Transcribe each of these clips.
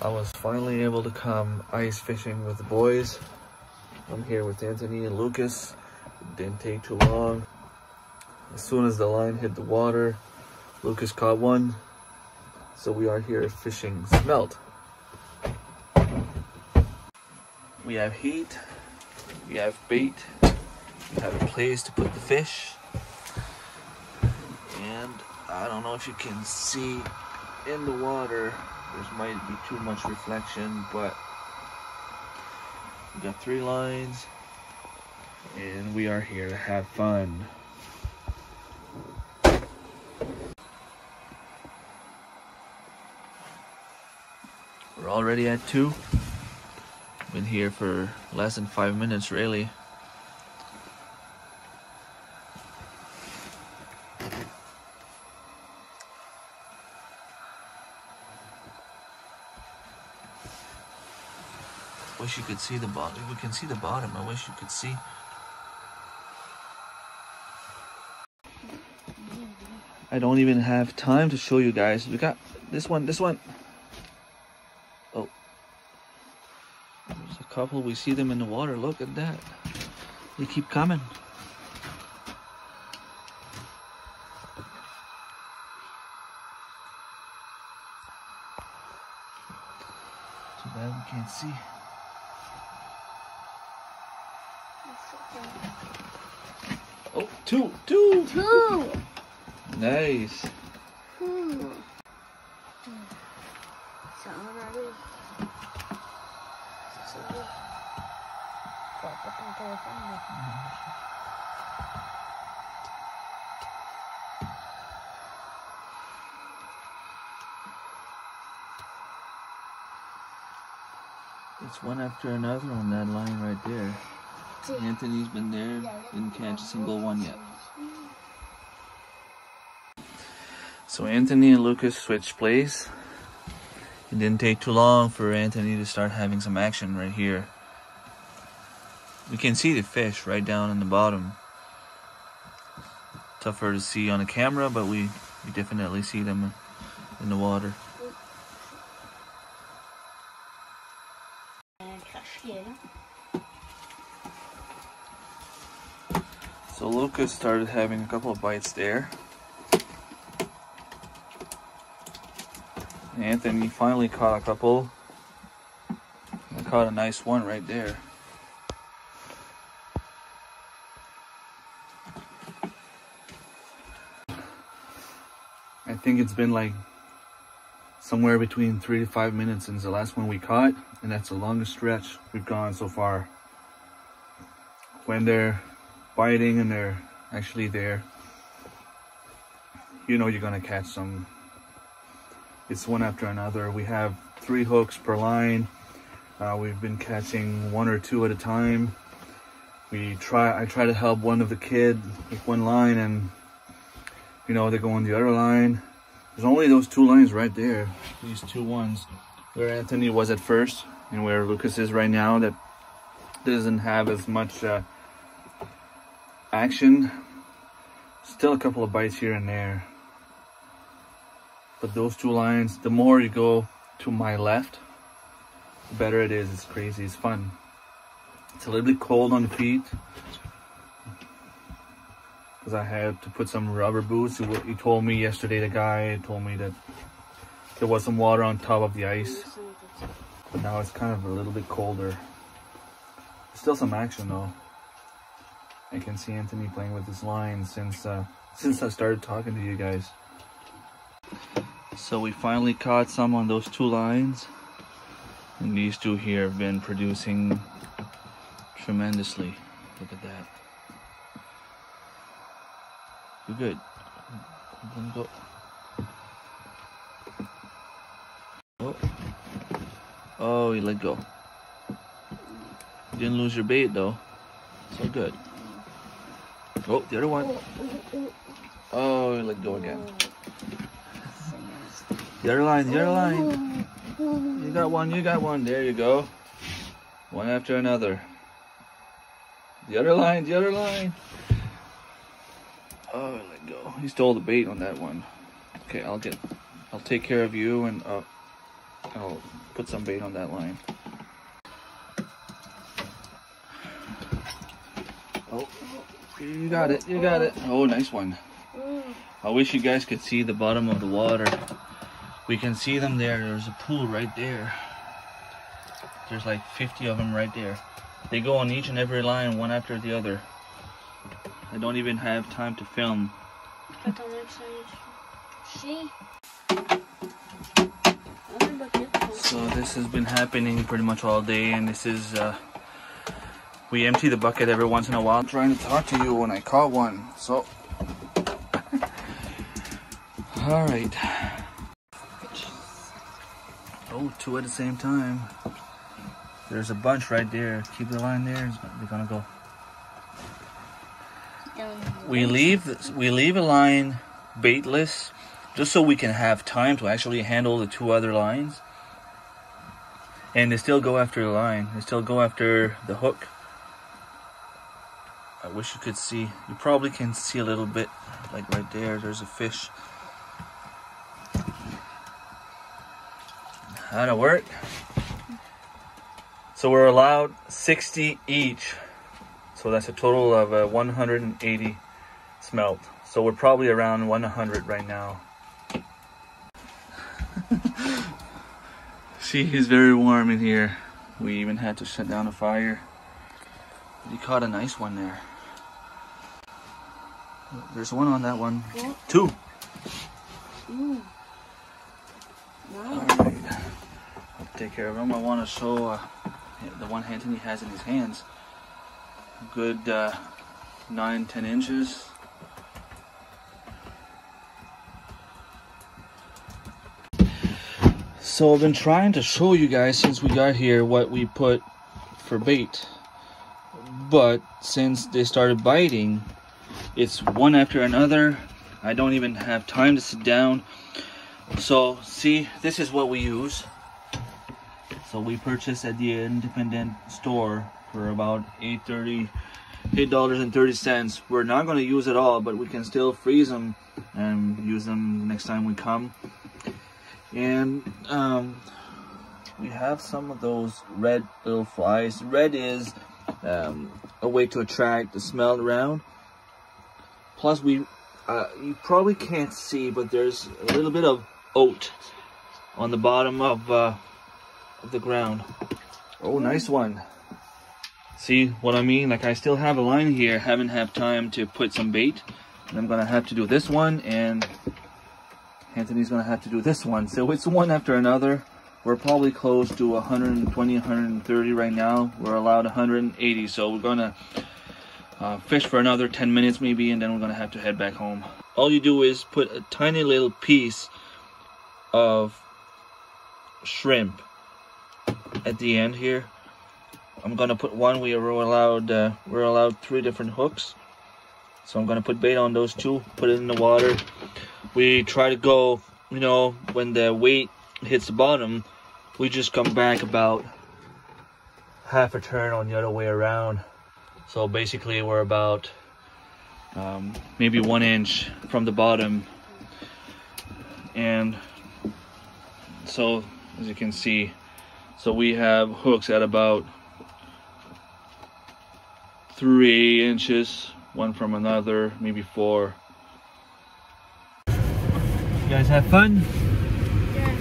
I was finally able to come ice fishing with the boys. I'm here with Anthony and Lucas. It didn't take too long. As soon as the line hit the water, Lucas caught one. So we are here fishing smelt. We have heat, we have bait, we have a place to put the fish. And I don't know if you can see in the water, there might be too much reflection, but we got 3 lines and we are here to have fun. We're already at 2. Been here for less than 5 minutes really. Wish you could see the bottom. We can see the bottom. I wish you could see. I don't even have time to show you guys. We got this one. Oh, there's a couple. We see them in the water. Look at that. They keep coming. Too bad we can't see. Oh, two. Nice. It's one after another on that line right there. Anthony's been there, didn't catch a single one yet. So Anthony and Lucas switched place. It didn't take too long for Anthony to start having some action right here. We can see the fish right down in the bottom. Tougher to see on the camera, but we definitely see them in the water. So Lucas started having a couple of bites there. Anthony finally caught a couple. I caught a nice one right there. I think it's been like somewhere between 3 to 5 minutes since the last one we caught, and that's the longest stretch we've gone so far. When they're biting and they're actually there, you know you're gonna catch some. It's one after another. We have 3 hooks per line. We've been catching 1 or 2 at a time. I try to help one of the kids with one line, and you know they go on the other line. There's only those 2 lines right there, these 2 ones where Anthony was at first and where Lucas is right now, that doesn't have as much action. Still a couple of bites here and there, but those 2 lines, the more you go to my left, the better it is. It's crazy, it's fun. It's a little bit cold on the feet because I had to put some rubber boots. He told me yesterday, the guy told me that there was some water on top of the ice, but now it's kind of a little bit colder. Still some action though. I can see Anthony playing with his line since I started talking to you guys. So we finally caught some on those 2 lines, and these 2 here have been producing tremendously. Look at that. You're good. I'm gonna go. Oh, you let go. You didn't lose your bait though. So good. Oh, the other one. Oh, let go again. The other line, the other line. You got one. There you go. One after another. The other line. Oh, let go. He stole the bait on that one. Okay, I'll take care of you and I'll put some bait on that line. Oh, you got it, you got it. Oh, nice one. I wish you guys could see the bottom of the water. We can see them there. There's a pool right there. There's like 50 of them right there. They go on each and every line, one after the other. I don't even have time to film. So this has been happening pretty much all day, and this is we empty the bucket every once in a while. I'm trying to talk to you when I caught one. So all right. Oh, two at the same time. There's a bunch right there. Keep the line there. They're gonna go. We leave a line baitless just so we can have time to actually handle the two other lines. And they still go after the line. They still go after the hook. I wish you could see. You probably can see a little bit, like right there. There's a fish. That'll work. So we're allowed 60 each, so that's a total of 180 smelt. So we're probably around 100 right now. See, it's very warm in here. We even had to shut down the fire. You caught a nice one there. There's one on that one. Yeah. Two. Mm. Wow. All right. I'll take care of them. I want to show the one Anthony has in his hands, a good 9-10 inches. So I've been trying to show you guys since we got here what we put for bait, but since they started biting, it's one after another. I don't even have time to sit down. So see, this is what we use. So we purchased at the independent store for about $8.30. We're not going to use it all, but we can still freeze them and use them next time we come. And we have some of those red little flies. Red is a way to attract the smelt around. Plus, we you probably can't see, but there's a little bit of oat on the bottom of the ground. Oh, nice one. See what I mean? Like, I still have a line here, haven't had time to put some bait, and I'm gonna have to do this one, and Anthony's gonna have to do this one. So it's one after another. We're probably close to 120, 130 right now. We're allowed 180, so we're gonna fish for another 10 minutes maybe, and then we're gonna have to head back home. All you do is put a tiny little piece of shrimp at the end here. I'm gonna put one. We were allowed three different hooks, so I'm gonna put bait on those two, put it in the water. We try to go, you know, when the weight hits the bottom, we just come back about half a turn on the other way around. So basically we're about maybe 1 inch from the bottom. And so as you can see, so we have hooks at about 3 inches, one from another, maybe 4. You guys have fun? Yeah.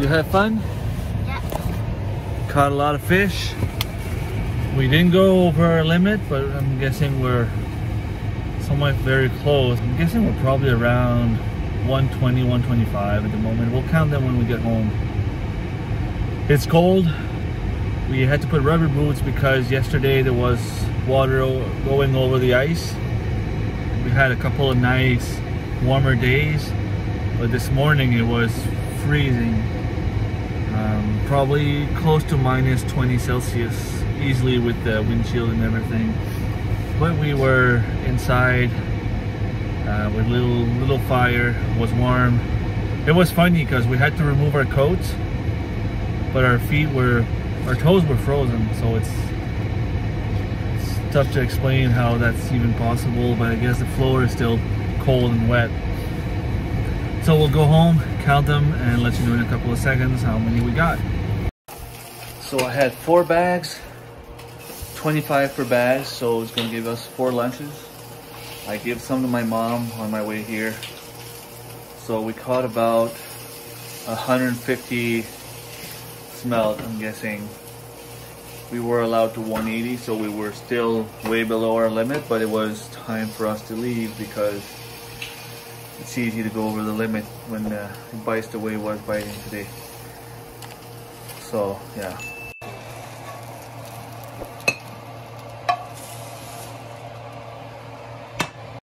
You have fun? Yeah. Caught a lot of fish. We didn't go over our limit, but I'm guessing we're somewhat very close. I'm guessing we're probably around 120, 125 at the moment. We'll count them when we get home. It's cold. We had to put rubber boots because yesterday there was water going over the ice. We had a couple of nice warmer days, but this morning it was freezing. Probably close to -20°C easily with the windshield and everything. But we were inside with little fire. It was warm. It was funny because we had to remove our coats, but our toes were frozen, so it's tough to explain how that's even possible, but I guess the floor is still cold and wet. So we'll go home, count them and let you know in a couple of seconds how many we got. So I had 4 bags, 25 per bag, so it's gonna give us 4 lunches. I give some to my mom on my way here. So we caught about 150 smelt, I'm guessing. We were allowed to 180, so we were still way below our limit, but it was time for us to leave because it's easy to go over the limit when it bites the way it was biting today. So yeah.